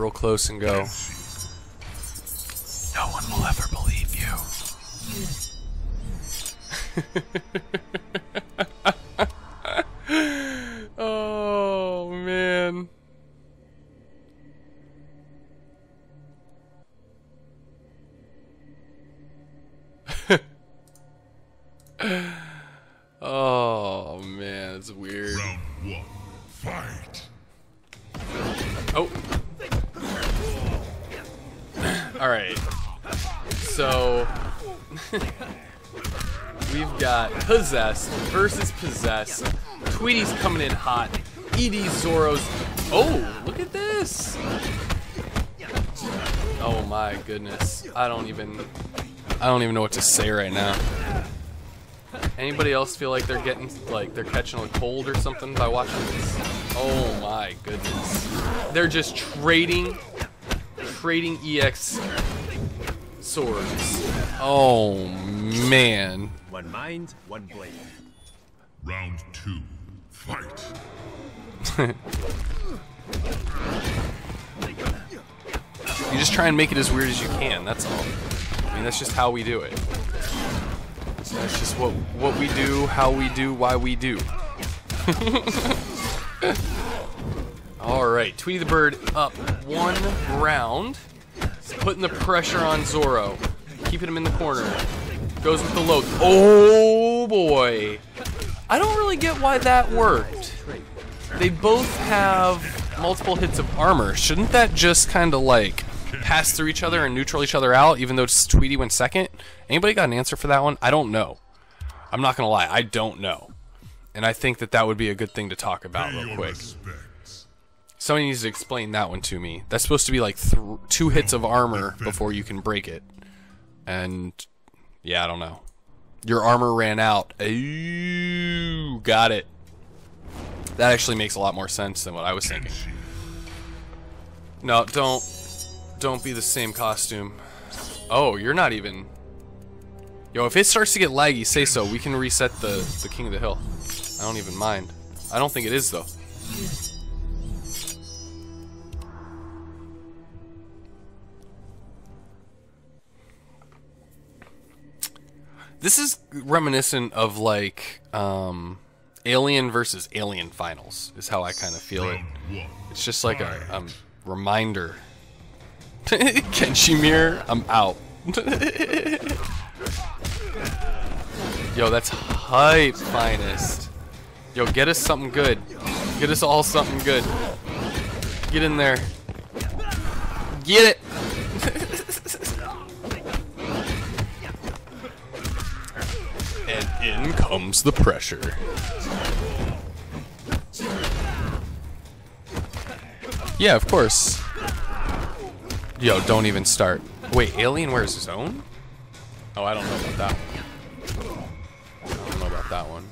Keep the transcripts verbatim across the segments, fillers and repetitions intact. real close and go, no one will ever believe you. Oh, man. Oh, man, it's weird. Round one, fight. Oh. Alright. So, we've got Possessed versus Possessed. Tweedy's coming in hot. E D Zoro's. Oh, look at this. Oh, my goodness. I don't even... I don't even know what to say right now. Anybody else feel like they're getting, like, they're catching a cold or something by watching this? Oh my goodness. They're just trading, trading E X swords. Oh man. One mind, one blade. Round two, fight. You just try and make it as weird as you can, that's all. I mean, that's just how we do it. So that's just what what we do, how we do, why we do. All right, Tweedy the Bird up one round. He's putting the pressure on Zoro, keeping him in the corner. Goes with the low. Oh boy! I don't really get why that worked. They both have multiple hits of armor. Shouldn't that just kind of like pass through each other and neutral each other out, even though Tweedy went second? Anybody got an answer for that one? I don't know. I'm not going to lie. I don't know. And I think that that would be a good thing to talk about real quick. Somebody needs to explain that one to me. That's supposed to be like th two hits of armor before you can break it. And, yeah, I don't know. Your armor ran out. Ooh, got it. That actually makes a lot more sense than what I was thinking. No, don't. Don't be the same costume. Oh, you're not even... Yo, if it starts to get laggy, say so. We can reset the, the King of the Hill. I don't even mind. I don't think it is, though. This is reminiscent of, like, um, Alien versus Alien Finals, is how I kind of feel it. It's just like a, a reminder... Kenshi mirror, I'm out. Yo, that's hype, finest. Yo, get us something good. Get us all something good. Get in there. Get it. And in comes the pressure. Yeah, of course. Yo, don't even start. Wait, Alien wears his own? Oh, I don't know about that one. I don't know about that one.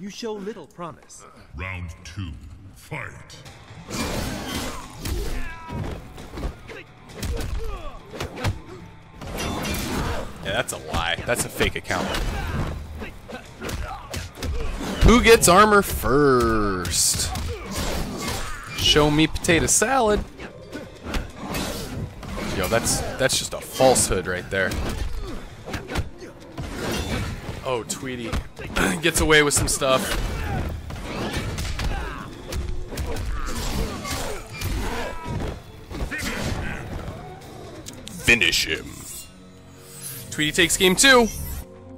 You show little promise. Round two, fight. Yeah, that's a lie. That's a fake account. Who gets armor first? Show me potato salad. Yo, that's that's just a falsehood right there. Oh, Tweedy gets away with some stuff. Finish him. Tweedy takes game two.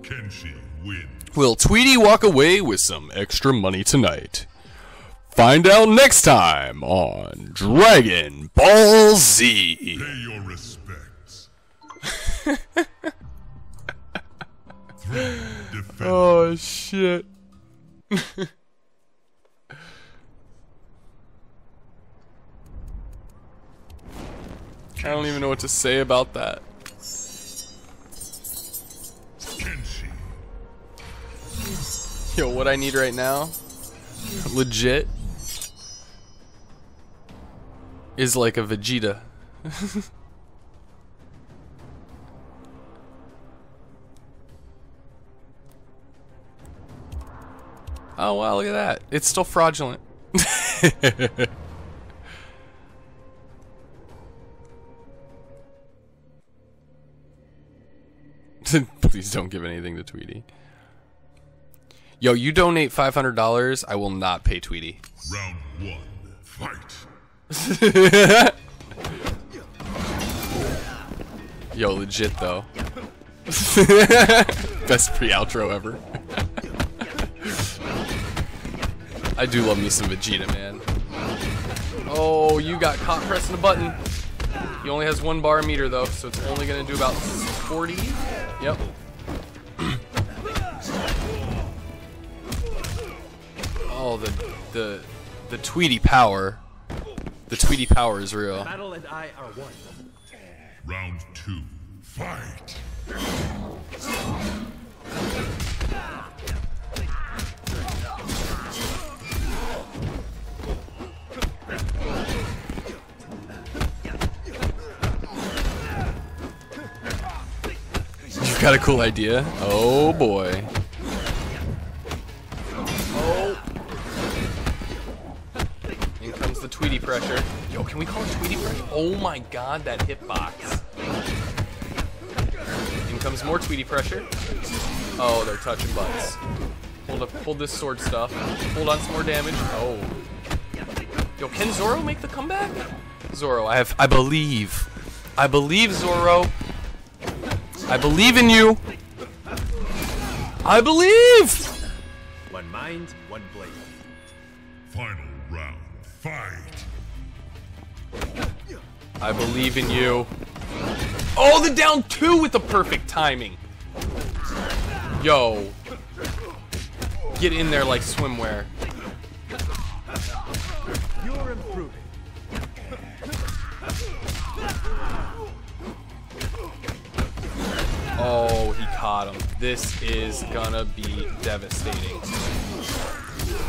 Kenshi wins. Will Tweedy walk away with some extra money tonight? Find out next time on Dragon Ball Z. Pay your respects. Oh, shit. I don't even know what to say about that. Kenshi. Yo, what I need right now? Legit. Is like a Vegeta. Oh wow, look at that. It's still fraudulent. Please don't give anything to Tweedy. Yo, you donate five hundred dollars, I will not pay Tweedy. Round one, fight. Yo, legit though. Best pre-outro ever. I do love me some Vegeta, man. Oh, you got caught pressing a button. He only has one bar meter though, so it's only gonna do about forty. Yep. Oh, the the the Tweedy power. The Tweedy power is real. Battle and I are one. Round two, fight. You've got a cool idea? Oh boy. Oh. In comes the Tweedy pressure. Yo, can we call it Tweedy pressure? Oh my god, that hitbox. In comes more Tweedy pressure. Oh, they're touching butts. Hold up, hold this sword stuff. Hold on some more damage. Oh. Yo, can Zoro make the comeback? Zoro, I have, I believe. I believe, Zoro. I believe in you. I believe. One mind, one blade. Final round, fight. I believe in you. Oh, the down two with the perfect timing. Yo, get in there like swimwear. You're improving. Oh, he caught him. This is gonna be devastating.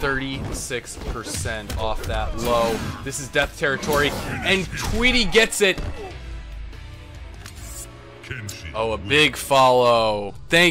thirty-six percent off that low. This is death territory, and Tweedy gets it. Oh, a big follow. Thank